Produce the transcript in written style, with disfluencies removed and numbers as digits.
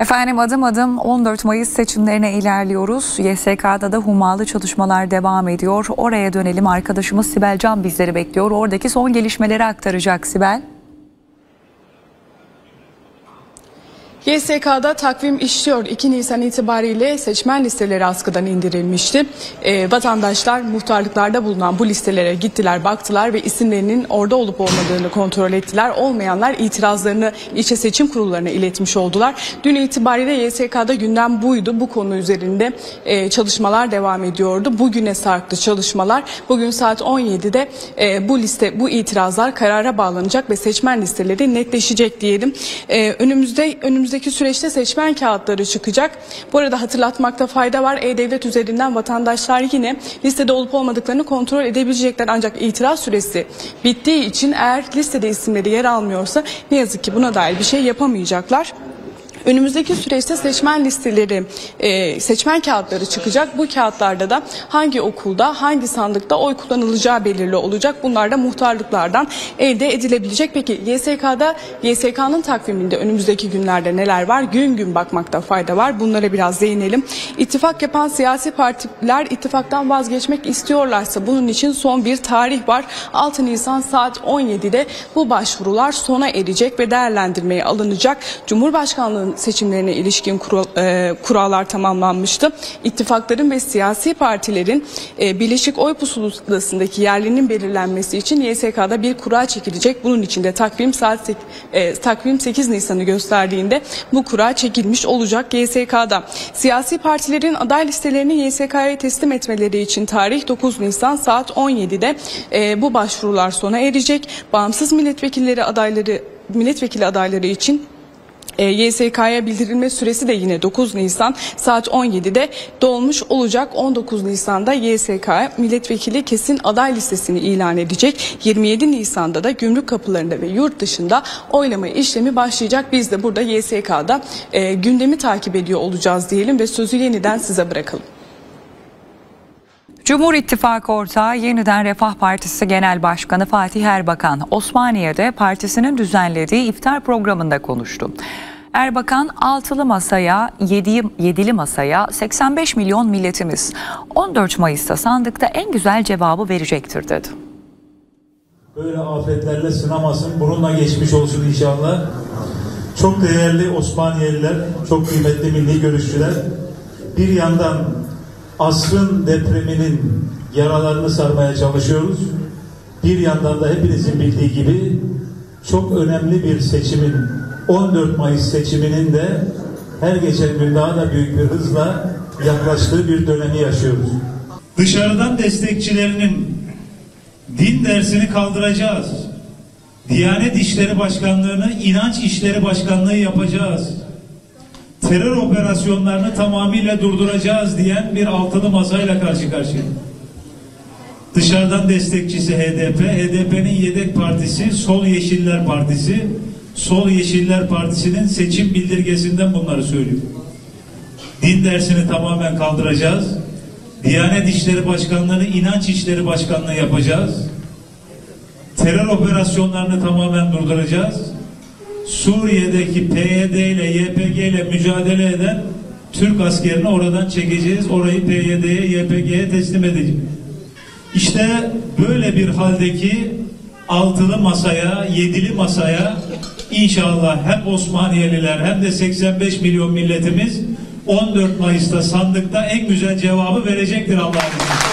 Efendim adım adım 14 Mayıs seçimlerine ilerliyoruz. YSK'da da hummalı çalışmalar devam ediyor. Oraya dönelim, arkadaşımız Sibel Can bizleri bekliyor. Oradaki son gelişmeleri aktaracak Sibel. YSK'da takvim işliyor. 2 Nisan itibariyle seçmen listeleri askıdan indirilmişti. Vatandaşlar muhtarlıklarda bulunan bu listelere gittiler, baktılar ve isimlerinin orada olup olmadığını kontrol ettiler. Olmayanlar itirazlarını ilçe seçim kurullarına iletmiş oldular. Dün itibariyle YSK'da gündem buydu. Bu konu üzerinde çalışmalar devam ediyordu. Bugüne sarktı çalışmalar. Bugün saat 17'de bu itirazlar karara bağlanacak ve seçmen listeleri netleşecek diyelim. Önümüzdeki süreçte seçmen kağıtları çıkacak. Bu arada hatırlatmakta fayda var. E-Devlet üzerinden vatandaşlar yine listede olup olmadıklarını kontrol edebilecekler. Ancak itiraz süresi bittiği için eğer listede isimleri yer almıyorsa ne yazık ki buna dair bir şey yapamayacaklar. Önümüzdeki süreçte seçmen kağıtları çıkacak. Bu kağıtlarda da hangi okulda, hangi sandıkta oy kullanılacağı belirli olacak. Bunlar da muhtarlıklardan elde edilebilecek. Peki YSK'nın takviminde önümüzdeki günlerde neler var? Gün gün bakmakta fayda var. Bunlara biraz değinelim. İttifak yapan siyasi partiler ittifaktan vazgeçmek istiyorlarsa bunun için son bir tarih var. 6 Nisan saat 17'de bu başvurular sona erecek ve değerlendirmeye alınacak. Cumhurbaşkanlığı seçimlerine ilişkin kurallar tamamlanmıştı. İttifakların ve siyasi partilerin birleşik oy pusulasındaki yerlerinin belirlenmesi için YSK'da bir kura çekilecek. Bunun için de takvim 8 Nisan'ı gösterdiğinde bu kura çekilmiş olacak YSK'da. Siyasi partilerin aday listelerini YSK'ya teslim etmeleri için tarih 9 Nisan saat 17'de bu başvurular sona erecek. Bağımsız milletvekili adayları için YSK'ya bildirilme süresi de yine 9 Nisan saat 17'de dolmuş olacak. 19 Nisan'da YSK milletvekili kesin aday listesini ilan edecek. 27 Nisan'da da gümrük kapılarında ve yurt dışında oylama işlemi başlayacak. Biz de burada YSK'da gündemi takip ediyor olacağız diyelim ve sözü yeniden size bırakalım. Cumhur İttifakı ortağı yeniden Refah Partisi Genel Başkanı Fatih Erbakan, Osmaniye'de partisinin düzenlediği iftar programında konuştu. Erbakan, altılı masaya, yedili masaya 85 milyon milletimiz 14 Mayıs'ta sandıkta en güzel cevabı verecektir dedi. Böyle afetlerle sınamasın, bununla geçmiş olsun inşallah. Çok değerli Osmaniyeliler, çok kıymetli milli görüşçüler, bir yandan asrın depreminin yaralarını sarmaya çalışıyoruz. Bir yandan da hepinizin bildiği gibi çok önemli bir seçimin, 14 Mayıs seçiminin de her geçen gün daha da büyük bir hızla yaklaştığı bir dönemi yaşıyoruz. Dışarıdan destekçilerinin din dersini kaldıracağız. Diyanet İşleri Başkanlığı'nı inanç işleri başkanlığı yapacağız. Terör operasyonlarını tamamıyla durduracağız diyen bir altılı masayla karşı karşıya. Dışarıdan destekçisi HDP, HDP'nin yedek partisi Sol Yeşiller Partisi, Sol Yeşiller Partisi'nin seçim bildirgesinden bunları söylüyor. Din dersini tamamen kaldıracağız. Diyanet İşleri Başkanlığı'nı inanç işleri başkanlığı yapacağız. Terör operasyonlarını tamamen durduracağız. Suriye'deki PYD ile YPG ile mücadele eden Türk askerini oradan çekeceğiz. Orayı PYD'ye, YPG'ye teslim edeceğiz. İşte böyle bir haldeki altılı masaya, yedili masaya inşallah hem Osmaniyeliler hem de 85 milyon milletimiz 14 Mayıs'ta sandıkta en güzel cevabı verecektir Allah'ın izniyle.